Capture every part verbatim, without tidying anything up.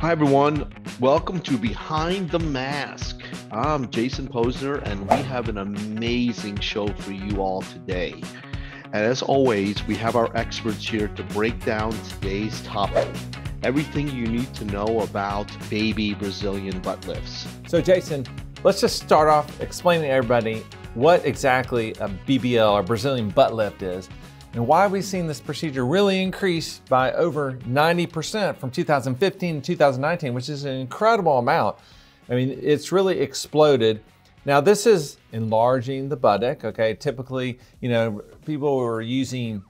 Hi, everyone. Welcome to Behind the Mask. I'm Jason Pozner, and we have an amazing show for you all today. And as always, we have our experts here to break down today's topic. Everything you need to know about baby Brazilian butt lifts. So, Jason, let's just start off explaining to everybody what exactly a B B L or Brazilian butt lift is, and why we've seen this procedure really increase by over ninety percent from two thousand fifteen to two thousand nineteen, which is an incredible amount. I mean, it's really exploded. Now, this is enlarging the buttock, okay? Typically, you know, people were using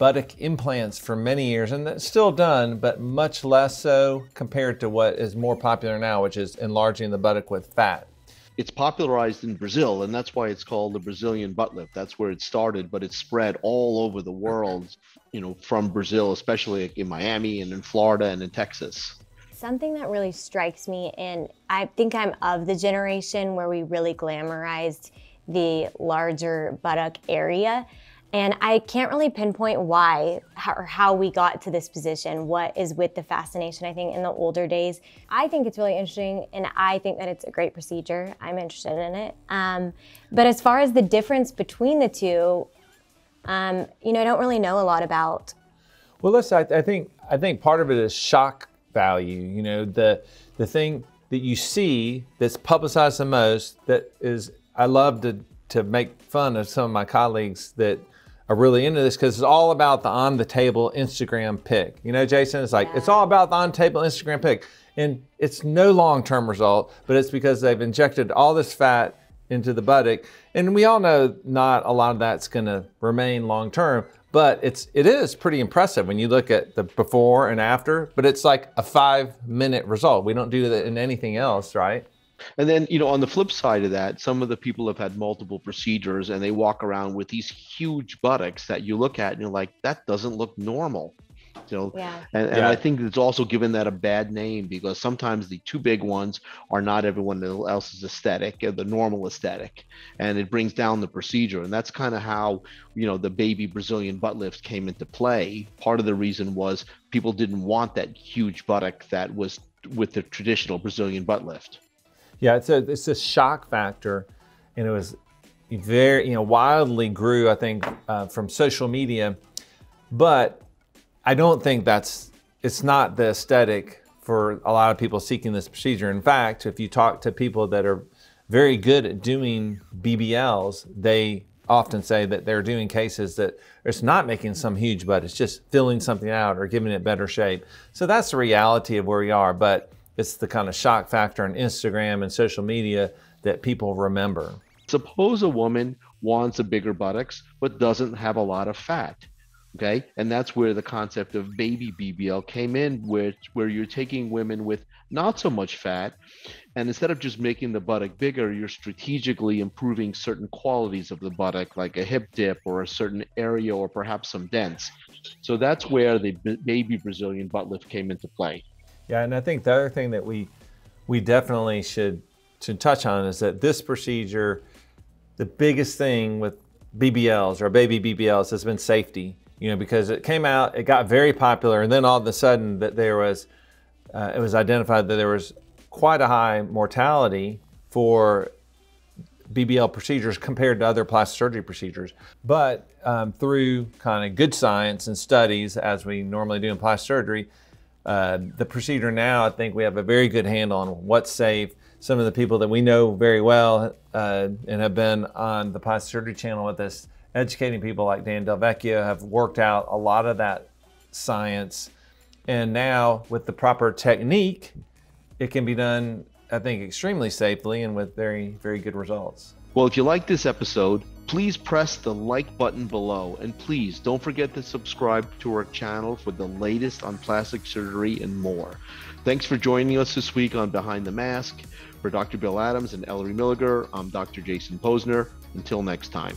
buttock implants for many years, and that's still done, but much less so compared to what is more popular now, which is enlarging the buttock with fat. It's popularized in Brazil, and that's why it's called the Brazilian butt lift. That's where it started, but it's spread all over the world, you know, from Brazil, especially in Miami and in Florida and in Texas. Something that really strikes me, and I think I'm of the generation where we really glamorized the larger buttock area, and I can't really pinpoint why or how we got to this position. What is with the fascination, I think, in the older days? I think it's really interesting, and I think that it's a great procedure. I'm interested in it. Um, but as far as the difference between the two, um, you know, I don't really know a lot about. Well, listen, I, I think I think part of it is shock value. You know, the the thing that you see that's publicized the most, that is, I love to to make fun of some of my colleagues that are really into this, because it's all about the on the table Instagram pic. You know, Jason, it's like, yeah. It's all about the on table Instagram pic. And it's no long-term result, but it's because they've injected all this fat into the buttock. And we all know not a lot of that's gonna remain long-term, but it's, it is pretty impressive when you look at the before and after, but it's like a five minute result. We don't do that in anything else, right? And then, you know, on the flip side of that, some of the people have had multiple procedures and they walk around with these huge buttocks that you look at and you're like, that doesn't look normal. You know, yeah. and, and yeah. I think it's also given that a bad name, because sometimes the two big ones are not everyone else's aesthetic, the normal aesthetic, and it brings down the procedure. And that's kind of how, you know, the baby Brazilian butt lift came into play. Part of the reason was people didn't want that huge buttock that was with the traditional Brazilian butt lift. Yeah, it's a, it's a shock factor, and it was very, you know, wildly grew, I think, uh, from social media, but I don't think that's, it's not the aesthetic for a lot of people seeking this procedure. In fact, if you talk to people that are very good at doing B B Ls, they often say that they're doing cases that it's not making some huge butt, it's just filling something out or giving it better shape. So that's the reality of where we are, but it's the kind of shock factor on Instagram and social media that people remember. Suppose a woman wants a bigger buttocks, but doesn't have a lot of fat, okay? And that's where the concept of baby B B L came in, which, where you're taking women with not so much fat, and instead of just making the buttock bigger, you're strategically improving certain qualities of the buttock, like a hip dip or a certain area or perhaps some dents. So that's where the baby Brazilian butt lift came into play. Yeah, and I think the other thing that we we definitely should, should touch on is that this procedure, the biggest thing with B B Ls or baby B B Ls has been safety, you know, because it came out, it got very popular, and then all of a sudden that there was, uh, it was identified that there was quite a high mortality for B B L procedures compared to other plastic surgery procedures. But um, through kind of good science and studies, as we normally do in plastic surgery, Uh, the procedure now, I think we have a very good handle on what's safe. Some of the people that we know very well uh, and have been on the Plastic Surgery Channel with us, educating people like Dan Delvecchio, have worked out a lot of that science. And now with the proper technique, it can be done, I think, extremely safely and with very, very good results. Well, if you like this episode, please press the like button below, and please don't forget to subscribe to our channel for the latest on plastic surgery and more. Thanks for joining us this week on Behind the Mask. For Doctor Bill Adams and Ellery Milliger, I'm Doctor Jason Pozner. Until next time.